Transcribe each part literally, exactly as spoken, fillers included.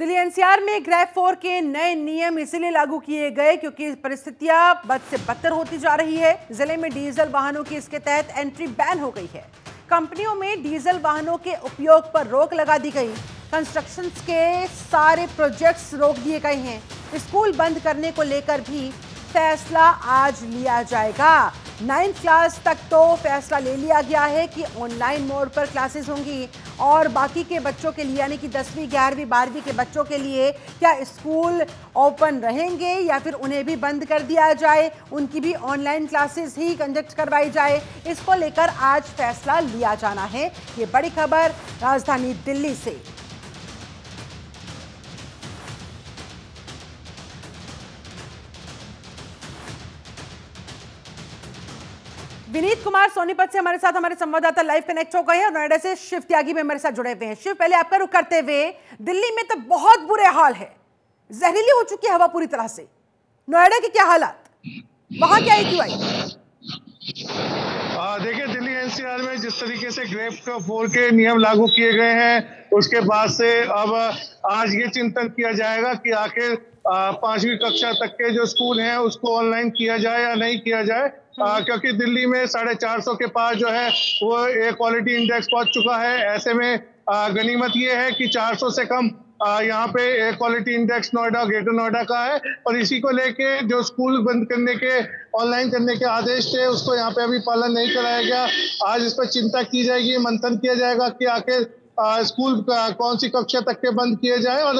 Delhi NCR में GRAP four के नए नियम इसीलिए लागू किए गए क्योंकि परिस्थितियां बद से बदतर होती जा रही है। जिले में डीजल वाहनों की इसके तहत एंट्री बैन हो गई है। कंपनियों में डीजल वाहनों के उपयोग पर रोक लगा दी गई। कंस्ट्रक्शन के सारे प्रोजेक्ट्स रोक दिए गए हैं। स्कूल बंद करने को लेकर भी फैसला आज लिया जाएगा। नाइन्थ क्लास तक तो फैसला ले लिया गया है कि ऑनलाइन मोड पर क्लासेस होंगी और बाकी के बच्चों के लिए यानी कि दसवीं ग्यारहवीं बारहवीं के बच्चों के लिए क्या स्कूल ओपन रहेंगे या फिर उन्हें भी बंद कर दिया जाए, उनकी भी ऑनलाइन क्लासेस ही कंडक्ट करवाई जाए, इसको लेकर आज फैसला लिया जाना है। ये बड़ी खबर राजधानी दिल्ली से। विनीत कुमार सोनीपत से हमारे साथ हमारे संवाददाता लाइव कनेक्ट हो गए हैं और नोएडा से शिव त्यागी भी हमारे साथ जुड़े हुए हैं। शिव, पहले आपका रुख करते हुए, दिल्ली में तो बहुत बुरे हाल है, जहरीली हो चुकी है हवा पूरी तरह से। नोएडा के क्या हालात, वहां क्या एक्यूआई? देखिए, दिल्ली एनसीआर में जिस तरीके से ग्रैप फोर के नियम लागू किए गए हैं, उसके बाद से अब आज ये चिंतन किया जाएगा कि आखिर पांचवी कक्षा तक के जो स्कूल हैं उसको ऑनलाइन किया जाए या नहीं किया जाए। आ, क्योंकि दिल्ली में साढ़े चार सौ के पास जो है वो एयर क्वालिटी इंडेक्स पहुंच चुका है। ऐसे में आ, गनीमत ये है कि चार सौ से कम आ, यहाँ पे air quality index Noida Greater Noida का है और इसी को लेके जो स्कूल बंद करने के ऑनलाइन करने के आदेश थे उसको यहाँ पे अभी पालन नहीं कराया गया। आज इस पर चिंता की जाएगी, मंथन किया जाएगा कि आखिर स्कूल कौन सी कक्षा तक के बंद किए जाए और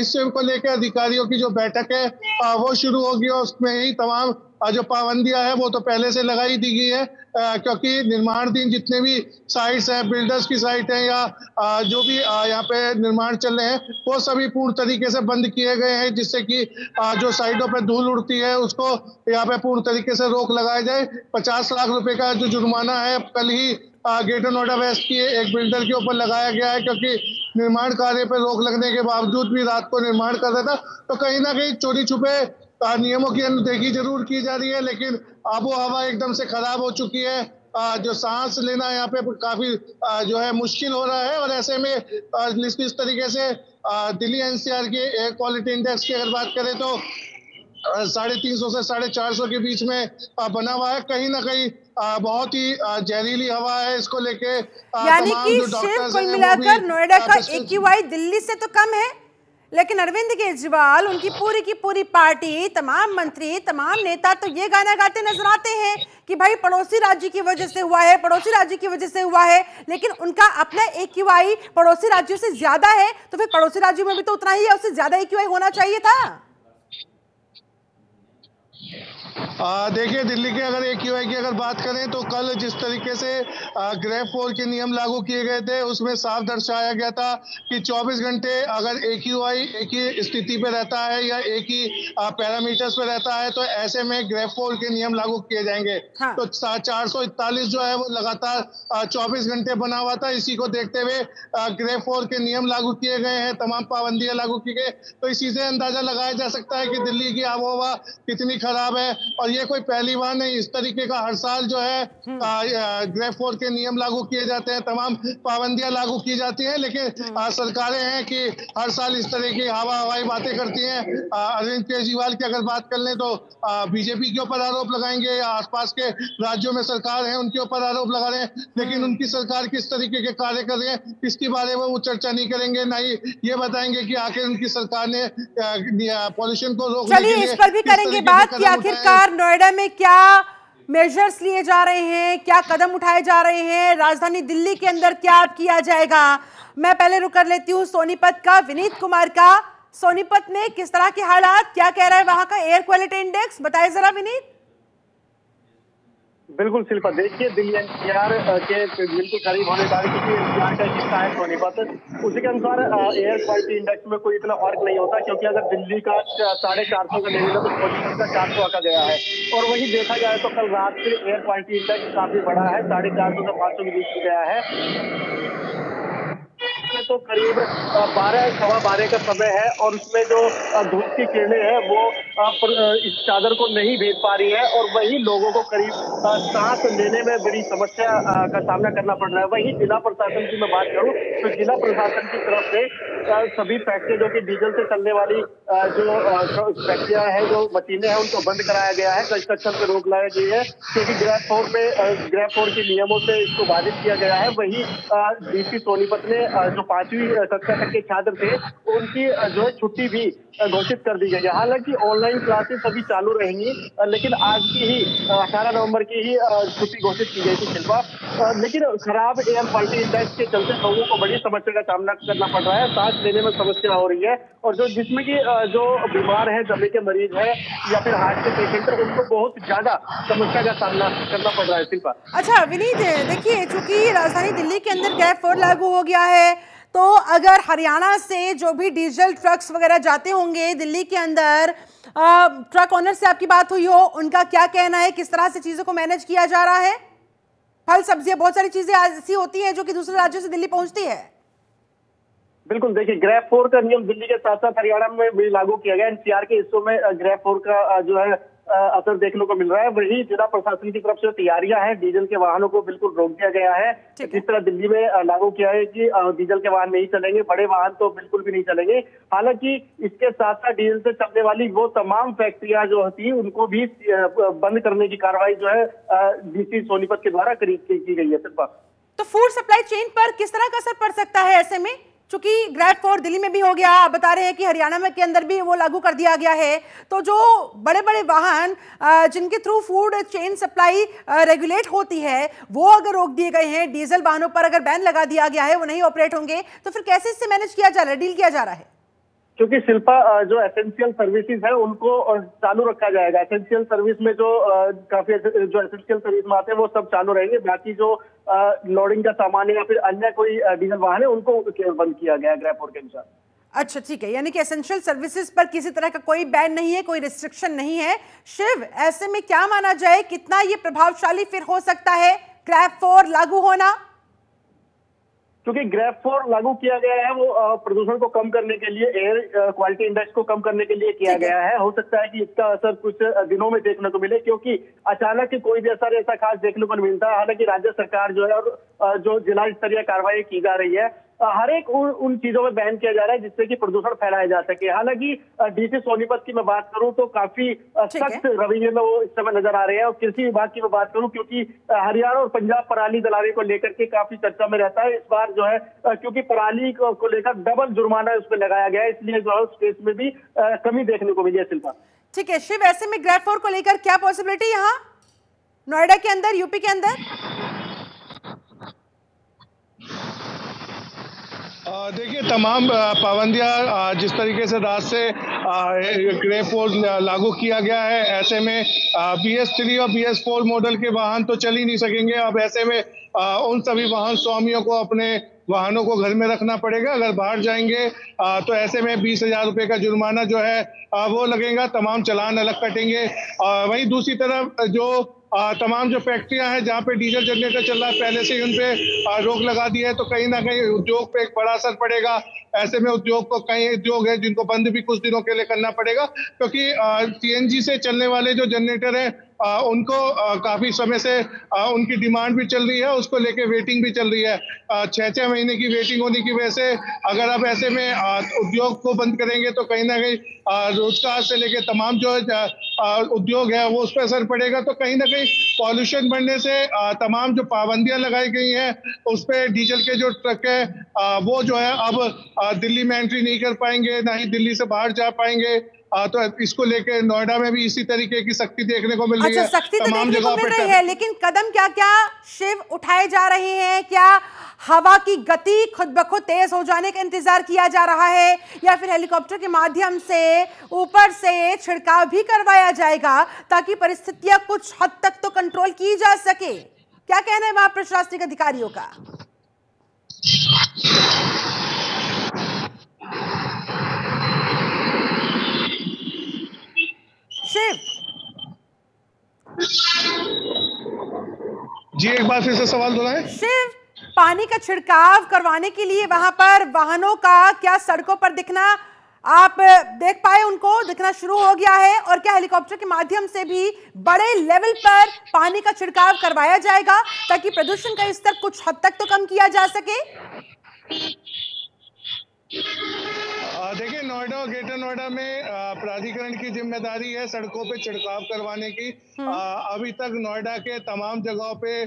इस को लेकर अधिकारियों की जो बैठक है आ, वो शुरू होगी और उसमें ही तमाम जो पाबंदियां है वो तो पहले से लगाई दी गई है। आ, क्योंकि निर्माणाधीन जितने भी साइट्स हैं, बिल्डर्स की साइट हैं या आ, जो भी यहाँ पे निर्माण चल रहे हैं वो सभी पूर्ण तरीके से बंद किए गए हैं, जिससे कि आ, जो साइटों पे धूल उड़ती है उसको यहाँ पे पूर्ण तरीके से रोक लगाया जाए। पचास लाख रुपए का जो जुर्माना है कल ही ग्रेटर नोएडा वेस्ट की एक बिल्डर के ऊपर लगाया गया है, क्योंकि निर्माण कार्य पर रोक लगने के बावजूद भी रात को निर्माण कर रहा था। तो कहीं ना कहीं चोरी छुपे नियमों की अनदेखी जरूर की जा रही है, लेकिन आबो हवा एकदम से खराब हो चुकी है। जो सांस लेना यहाँ पे काफी जो है मुश्किल हो रहा है और ऐसे में इस तरीके से दिल्ली एनसीआर के एयर क्वालिटी इंडेक्स की अगर बात करें तो साढ़े तीन सौ से साढ़े चार सौ के बीच में बना हुआ है। कहीं ना कहीं बहुत ही जहरीली हवा है, इसको लेके यानी कि सिर्फ कुल मिलाकर नोएडा का एक्यूआई दिल्ली से तो कम है, लेकिन अरविंद केजरीवाल, उनकी पूरी की पूरी पार्टी, तमाम मंत्री, तमाम नेता तो ये गाना गाते नजर आते हैं कि भाई पड़ोसी राज्य की वजह से हुआ है, पड़ोसी राज्य की वजह से हुआ है, लेकिन उनका अपना एक्यूआई पड़ोसी राज्यों से ज्यादा है। तो फिर पड़ोसी राज्यों में भी तो उतना ही है, उससे ज्यादा एक्यूआई होना चाहिए था। देखिए, दिल्ली के अगर एक्यूआई की अगर बात करें तो कल जिस तरीके से ग्रैप फोर के नियम लागू किए गए थे उसमें साफ दर्शाया गया था कि चौबीस घंटे अगर एक्यूआई एक ही स्थिति पे रहता है या एक ही पैरामीटर्स पे रहता है तो ऐसे में ग्रैप फोर के नियम लागू किए जाएंगे। हाँ। तो चार सौ इकतालीस जो है वो लगातार चौबीस घंटे बना हुआ था। इसी को देखते हुए ग्रैप फोर के नियम लागू किए गए हैं, तमाम पाबंदियां लागू की गई। तो इसी से अंदाजा लगाया जा सकता है कि दिल्ली की आबोहवा कितनी खराब है और ये कोई पहली बार नहीं, इस तरीके का हर साल जो है ग्रैप फोर के नियम लागू किए जाते हैं, तमाम पाबंदियां लागू की जाती हैं, लेकिन आ, सरकारें हैं कि हर साल इस तरह की हवा हवाई बातें करती हैं। अरविंद केजरीवाल की अगर बात कर लें तो बीजेपी के ऊपर आरोप लगाएंगे या आसपास के राज्यों में सरकार है उनके ऊपर आरोप लगा रहे हैं, लेकिन उनकी सरकार किस तरीके के कार्य कर रही है इसके बारे में वो चर्चा नहीं करेंगे, ना ही ये बताएंगे कि आखिर उनकी सरकार ने पॉल्यूशन को रोकने के लिए इस पर भी करेंगे बात कि आखिरकार नोएडा में क्या मेजर्स लिए जा रहे हैं, क्या कदम उठाए जा रहे हैं, राजधानी दिल्ली के अंदर क्या किया जाएगा। मैं पहले रुक कर लेती हूं सोनीपत का विनीत कुमार का। सोनीपत में किस तरह के हालात, क्या कह रहा है वहां का एयर क्वालिटी इंडेक्स, बताए जरा विनीत। बिल्कुल शिल्पा, देखिए, दिल्ली एनसीआर के बिल्कुल करीब होने का हिस्सा है सोनीपत, उसी के अनुसार एयर क्वालिटी इंडेक्स में कोई इतना फर्क नहीं होता, क्योंकि अगर दिल्ली का साढ़े चार सौ का नहीं मिला तो सोनीपत का चार सौ आका गया है। और वही देखा जाए तो कल रात से एयर क्वालिटी इंडेक्स काफी बढ़ा है, साढ़े चार सौ से पाँच सौ के बीच गया है। तो करीब बारह सवा बारह का समय है और उसमें जो धूप की किरणें हैं वो इस चादर को नहीं भेज पा रही है और वही लोगों को करीब सांस लेने में बड़ी समस्या का सामना करना पड़ रहा है। वही जिला प्रशासन की मैं बात करूं तो जिला प्रशासन की तरफ से सभी फैक्ट्रियां जो कि डीजल से चलने वाली जो फैक्ट्रियां हैं, जो मशीनें हैं, उनको बंद कराया गया है। कंस्ट्रक्शन पर रोक लगाई गई है क्योंकि ग्रैप फोर में ग्रैप फोर के नियमों से इसको बाधित किया गया है। वही डीसी सोनीपत ने जो पांचवी कक्षा तक के छात्र थे उनकी जो है छुट्टी भी घोषित कर दी गई है। हालांकि ऑनलाइन क्लासेस सभी चालू रहेंगी लेकिन आज की ही अठारह नवंबर की ही छुट्टी घोषित की गई थी शिल्पा। लेकिन खराब एयर क्वालिटी इंडेक्स के चलते लोगों को बड़ी समस्या का सामना करना पड़ रहा है, सांस लेने में समस्या हो रही है और जो जिसमें की जो बीमार है, दमे के मरीज है या फिर हार्ट के पेशेंट है, उनको बहुत ज्यादा समस्या का सामना करना पड़ रहा है शिल्पा। अच्छा विनीत, देखिए चूंकि राजधानी दिल्ली के अंदर ग्रैप फोर लागू हो गया है तो अगर हरियाणा से जो भी डीजल ट्रक्स वगैरह जाते होंगे दिल्ली के अंदर, आ, ट्रक ओनर से आपकी बात हुई हो, उनका क्या कहना है, किस तरह से चीज़ों को मैनेज किया जा रहा है? फल, सब्जियां, बहुत सारी चीजें ऐसी होती हैं जो कि दूसरे राज्यों से दिल्ली पहुंचती है। बिल्कुल, देखिए ग्रैप फोर का नियम दिल्ली के साथ साथ हरियाणा में भी लागू किया गया। एनसीआर के हिस्सों में ग्रैप फोर का जो है असर देखने को मिल रहा है। वही जिला प्रशासन की तरफ से तैयारियां हैं, डीजल के वाहनों को बिल्कुल रोक दिया गया है। जिस तरह दिल्ली में लागू किया है कि डीजल के वाहन नहीं चलेंगे, बड़े वाहन तो बिल्कुल भी नहीं चलेंगे। हालांकि इसके साथ साथ डीजल से चलने वाली वो तमाम फैक्ट्रियां जो थी उनको भी बंद करने की कार्रवाई जो है डीसी सोनीपत के द्वारा की गई है। तो फूड सप्लाई चेन पर किस तरह का असर पड़ सकता है ऐसे में, चूंकि ग्रैप फोर दिल्ली में भी हो गया, आप बता रहे हैं कि हरियाणा में के अंदर भी वो लागू कर दिया गया है, तो जो बड़े बड़े वाहन जिनके through food chain supply regulate होती है वो अगर रोक दिए गए हैं, डीजल वाहनों पर अगर बैन लगा दिया गया है, वो नहीं ऑपरेट होंगे, तो फिर कैसे इससे मैनेज किया जा रहा है, डील किया जा रहा है? क्योंकि शिल्पा जो एसेंशियल सर्विसेज है उनको चालू रखा जाएगा। एसेंशियल सर्विस में जो काफी जो एसेंशियल सर्विस में आते हैं वो सब चालू रहेंगे, बाकी जो लोडिंग का सामान है या फिर अन्य कोई डीजल वाहन है उनको बंद किया गया ग्रैप फोर के अनुसार। अच्छा ठीक है, यानी कि एसेंशियल सर्विसेज पर किसी तरह का कोई बैन नहीं है, कोई रिस्ट्रिक्शन नहीं है। शिव, ऐसे में क्या माना जाए, कितना ये प्रभावशाली फिर हो सकता है ग्रैप फोर लागू होना? क्योंकि ग्रैप फोर लागू किया गया है वो प्रदूषण को कम करने के लिए, एयर क्वालिटी इंडेक्स को कम करने के लिए किया गया है। हो सकता है कि इसका असर कुछ दिनों में देखने को मिले क्योंकि अचानक कोई भी असर ऐसा खास देखने को नहीं मिलता। हालांकि राज्य सरकार जो है और जो जिला स्तरीय कार्रवाई की जा रही है, हर एक उन, उन चीजों में बैन किया जा रहा है जिससे कि प्रदूषण फैलाया जा सके। हालांकि डीसी सोनीपत की मैं बात करूं तो काफी सख्त रवैये में वो इस समय नजर आ रहे हैं और कृषि विभाग की मैं बात करूं क्योंकि हरियाणा और पंजाब पराली दलाली को लेकर के काफी चर्चा में रहता है। इस बार जो है क्योंकि पराली को, को लेकर डबल जुर्माना उस पर लगाया गया है, इसलिए जो है उस केस में भी आ, कमी देखने को मिली है शिल्पा। ठीक है शिव, ऐसे में ग्रैप फोर को लेकर क्या पॉसिबिलिटी यहाँ नोएडा के अंदर, यूपी के अंदर? देखिए तमाम पाबंदियां जिस तरीके से रात से ग्रैप फोर लागू किया गया है, ऐसे में बी एस थ्री और बी एस फोर मॉडल के वाहन तो चल ही नहीं सकेंगे। अब ऐसे में उन सभी वाहन स्वामियों को अपने वाहनों को घर में रखना पड़ेगा। अगर बाहर जाएंगे तो ऐसे में बीस हजार रुपये का जुर्माना जो है वो लगेगा, तमाम चालान अलग कटेंगे। वहीं दूसरी तरफ जो तमाम जो फैक्ट्रियां हैं जहां पे डीजल जनरेटर चल रहा है, पहले से ही उन पे रोक लगा दी है, तो कहीं ना कहीं उद्योग पे एक बड़ा असर पड़ेगा। ऐसे में उद्योग को, कई उद्योग है जिनको बंद भी कुछ दिनों के लिए करना पड़ेगा क्योंकि सीएनजी से चलने वाले जो जनरेटर है आ, उनको आ, काफी समय से आ, उनकी डिमांड भी चल रही है, उसको लेके वेटिंग भी चल रही है। छः छः महीने की वेटिंग होने की वजह से अगर आप ऐसे में आ, उद्योग को बंद करेंगे तो कहीं ना कहीं रोजगार से लेके तमाम जो उद्योग है वो उस पर असर पड़ेगा। तो कहीं ना कहीं पॉल्यूशन बढ़ने से आ, तमाम जो पाबंदियां लगाई गई हैं उस पर डीजल के जो ट्रक है आ, वो जो है अब आ, दिल्ली में एंट्री नहीं कर पाएंगे, ना ही दिल्ली से बाहर जा पाएंगे। तो इसको लेके नोएडा में भी इसी तरीके की सख्ती देखने को मिल रही है। सख्ती तो देखने को मिल रही है लेकिन कदम क्या क्या शिव उठाए जा रहे हैं? क्या हवा की गति खुद ब खुद तेज हो जाने का इंतजार किया जा रहा है या फिर हेलीकॉप्टर के माध्यम से ऊपर से छिड़काव भी करवाया जाएगा ताकि परिस्थितियां कुछ हद तक तो कंट्रोल की जा सके? क्या कहना है वहां प्रशासनिक अधिकारियों का? जी एक बार फिर से सवाल दोहराएं। शिव, पानी का छिड़काव करवाने के लिए वहां पर वाहनों का क्या सड़कों पर दिखना आप देख पाए, उनको दिखना शुरू हो गया है, और क्या हेलीकॉप्टर के माध्यम से भी बड़े लेवल पर पानी का छिड़काव करवाया जाएगा ताकि प्रदूषण का स्तर कुछ हद तक तो कम किया जा सके? देखिए, नोएडा और ग्रेटर नोएडा में प्राधिकरण की जिम्मेदारी है सड़कों पे छिड़काव करवाने की। अभी तक नोएडा के तमाम जगहों पे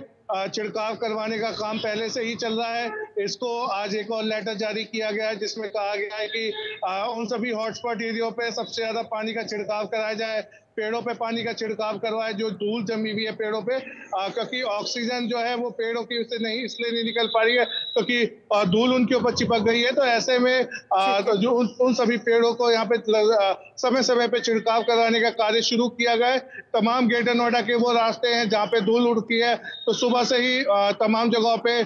छिड़काव करवाने का काम पहले से ही चल रहा है। इसको आज एक और लेटर जारी किया गया है जिसमें कहा गया है कि उन सभी हॉटस्पॉट एरियो पे सबसे ज्यादा पानी का छिड़काव कराया जाए, पेड़ों पे पानी का छिड़काव करवाए जो धूल जमी हुई है पेड़ों पे, क्योंकि ऑक्सीजन जो है वो पेड़ों की उससे नहीं इसलिए नहीं निकल पा रही है क्योंकि तो धूल उनके ऊपर चिपक गई है। तो ऐसे में आ, तो जो उन, उन सभी पेड़ों को यहाँ पे समय समय पे छिड़काव करवाने का कार्य शुरू किया गया है। तमाम ग्रेटर नोएडा के वो रास्ते हैं जहाँ पे धूल उड़ती है, तो सुबह से ही आ, तमाम जगहों पे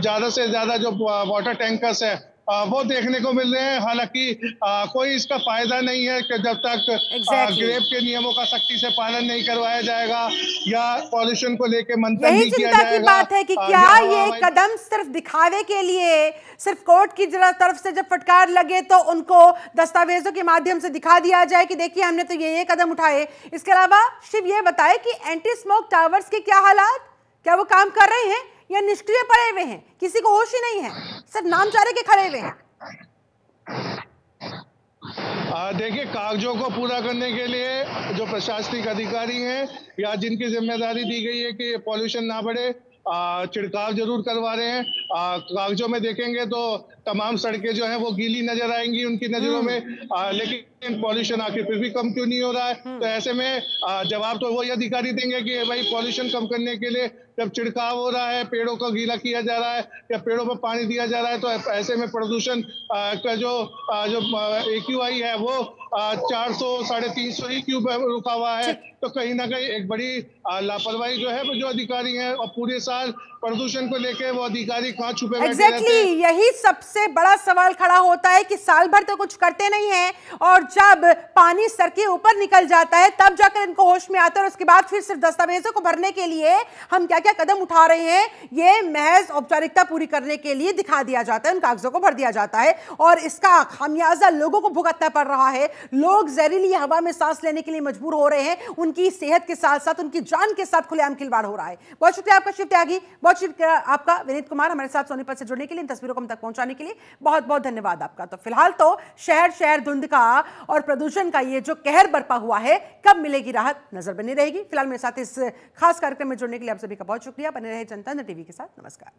ज़्यादा से ज़्यादा जो वाटर टैंकर्स है आ, वो देखने को मिल रहे हैं। हालांकि कोई इसका फायदा नहीं है कि जब तक exactly. ग्रेप के नियमों का सख्ती से पालन नहीं करवाया जाएगा या पॉल्यूशन को लेके मंथन नहीं किया जाएगा। यही चिंता की बात है कि क्या आ, ये कदम सिर्फ दिखावे के लिए, सिर्फ कोर्ट की तरफ से जब फटकार लगे तो उनको दस्तावेजों के माध्यम से दिखा दिया जाए कि देखिए हमने तो ये ये कदम उठाए। इसके अलावा शिव ये बताए कि एंटी स्मोक टावर्स के क्या हालात, क्या वो काम कर रहे हैं या निष्क्रिय पड़े हुए हैं, किसी को होश ही नहीं है, सिर्फ नामचारे के खड़े हुए हैं? देखिए, कागजों को पूरा करने के लिए जो प्रशासनिक अधिकारी हैं या जिनकी जिम्मेदारी दी गई है कि पॉल्यूशन ना बढ़े, छिड़काव जरूर करवा रहे हैं। कागजों में देखेंगे तो तमाम सड़कें जो हैं वो गीली नजर आएंगी उनकी नजरों में, आ, लेकिन पॉल्यूशन आखिर फिर भी कम क्यों नहीं हो रहा है। तो ऐसे में जवाब तो वो ये अधिकारी देंगे कि भाई पॉल्यूशन कम करने के लिए जब छिड़काव हो रहा है, पेड़ों को गीला किया जा रहा है या पेड़ों पर पानी दिया जा रहा है, तो ऐसे में प्रदूषण का जो जो ए क्यू आई है वो चार सौ साढ़े तीन सौ ही क्यूब रुका हुआ है। तो कहीं ना कहीं एक बड़ी लापरवाही जो है जो अधिकारी है, और पूरे साल प्रदूषण को लेके वो अधिकारी कहाँ छुपे बैठे रहते हैं। एग्जैक्टली, यही सबसे बड़ा सवाल खड़ा होता है कि साल भर तो कुछ करते नहीं हैं और जब पानी सर के ऊपर निकल जाता है तब जाकर इनको होश में आता है, और उसके बाद फिर सिर्फ दस्तावेजों को भरने के लिए हम क्या क्या कदम उठा रहे हैं ये महज औपचारिकता पूरी करने के लिए दिखा दिया जाता है, उन कागजों को भर दिया जाता है, और इसका खामियाजा लोगों को भुगतना पड़ रहा है। लोग जहरीली हवा में सांस लेने के लिए मजबूर हो रहे हैं, उनकी सेहत के साथ साथ उनकी जान के साथ खुलेआम खिलवाड़ हो रहा है। बहुत शुक्रिया आपका शिव त्यागी, बहुत शुक्रिया आपका विनीत कुमार हमारे साथ सोनीपत से जुड़ने के लिए, इन तस्वीरों को हम तक पहुंचाने के लिए बहुत बहुत धन्यवाद आपका। तो फिलहाल तो शहर शहर धुंध का और प्रदूषण का ये जो कहर बरपा हुआ है, कब मिलेगी राहत, नजर बनी रहेगी। फिलहाल मेरे साथ इस खास कार्यक्रम में जुड़ने के लिए आप सभी का बहुत शुक्रिया। बने रहे जनतंत्र टीवी के साथ। नमस्कार।